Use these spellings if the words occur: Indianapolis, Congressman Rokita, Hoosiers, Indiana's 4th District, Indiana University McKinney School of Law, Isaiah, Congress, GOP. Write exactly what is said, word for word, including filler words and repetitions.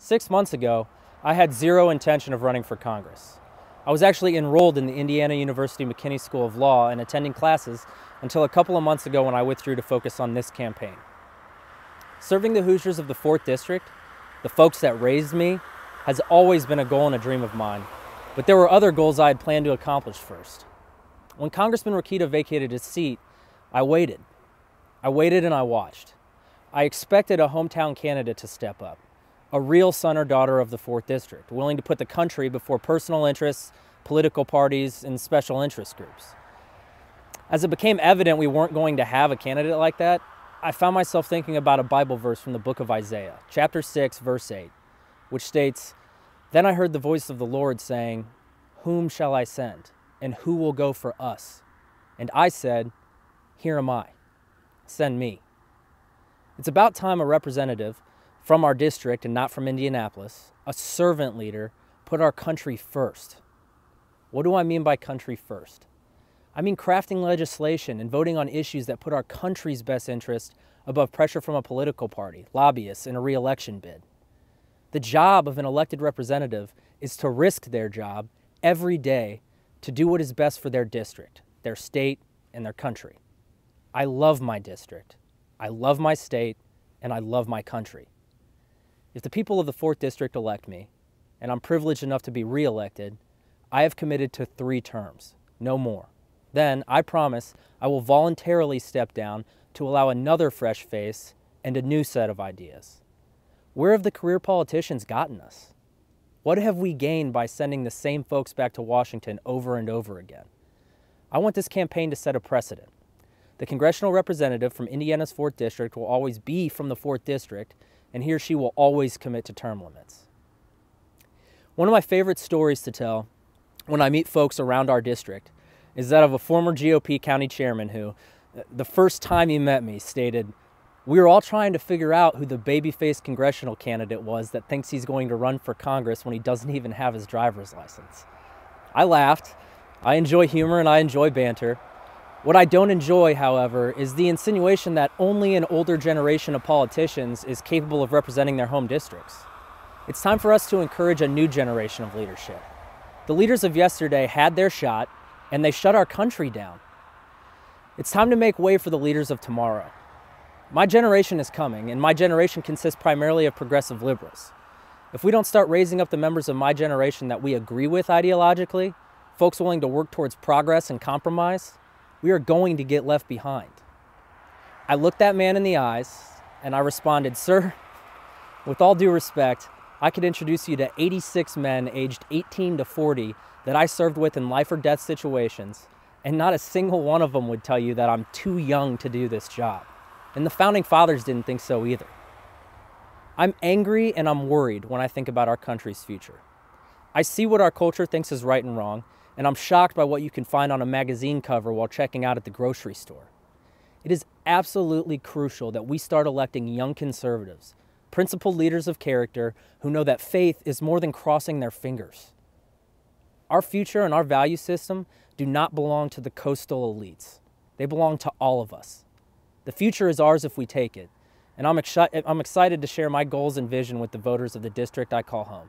Six months ago, I had zero intention of running for Congress. I was actually enrolled in the Indiana University McKinney School of Law and attending classes until a couple of months ago when I withdrew to focus on this campaign. Serving the Hoosiers of the fourth District, the folks that raised me, has always been a goal and a dream of mine, but there were other goals I had planned to accomplish first. When Congressman Rokita vacated his seat, I waited. I waited and I watched. I expected a hometown candidate to step up. A real son or daughter of the fourth District, willing to put the country before personal interests, political parties, and special interest groups. As it became evident we weren't going to have a candidate like that, I found myself thinking about a Bible verse from the book of Isaiah, chapter six, verse eight, which states, "Then I heard the voice of the Lord saying, 'Whom shall I send, and who will go for us?' And I said, 'Here am I, send me.'" It's about time a representative from our district and not from Indianapolis, a servant leader, put our country first. What do I mean by country first? I mean crafting legislation and voting on issues that put our country's best interest above pressure from a political party, lobbyists, and a re-election bid. The job of an elected representative is to risk their job every day to do what is best for their district, their state, and their country. I love my district, I love my state, and I love my country. If the people of the fourth District elect me, and I'm privileged enough to be re-elected, I have committed to three terms, no more. Then, I promise, I will voluntarily step down to allow another fresh face and a new set of ideas. Where have the career politicians gotten us? What have we gained by sending the same folks back to Washington over and over again? I want this campaign to set a precedent. The congressional representative from Indiana's fourth District will always be from the fourth District, and he or she will always commit to term limits. One of my favorite stories to tell when I meet folks around our district is that of a former G O P county chairman who, the first time he met me, stated, "We were all trying to figure out who the baby-faced congressional candidate was that thinks he's going to run for Congress when he doesn't even have his driver's license." I laughed. I enjoy humor and I enjoy banter. What I don't enjoy, however, is the insinuation that only an older generation of politicians is capable of representing their home districts. It's time for us to encourage a new generation of leadership. The leaders of yesterday had their shot, and they shut our country down. It's time to make way for the leaders of tomorrow. My generation is coming, and my generation consists primarily of progressive liberals. If we don't start raising up the members of my generation that we agree with ideologically, folks willing to work towards progress and compromise, we are going to get left behind. I looked that man in the eyes and I responded, "Sir, with all due respect, I could introduce you to eighty-six men aged eighteen to forty that I served with in life or death situations, and not a single one of them would tell you that I'm too young to do this job." And the founding fathers didn't think so either. I'm angry and I'm worried when I think about our country's future. I see what our culture thinks is right and wrong, and I'm shocked by what you can find on a magazine cover while checking out at the grocery store. It is absolutely crucial that we start electing young conservatives, principled leaders of character who know that faith is more than crossing their fingers. Our future and our value system do not belong to the coastal elites. They belong to all of us. The future is ours if we take it, and I'm, exci- I'm excited to share my goals and vision with the voters of the district I call home.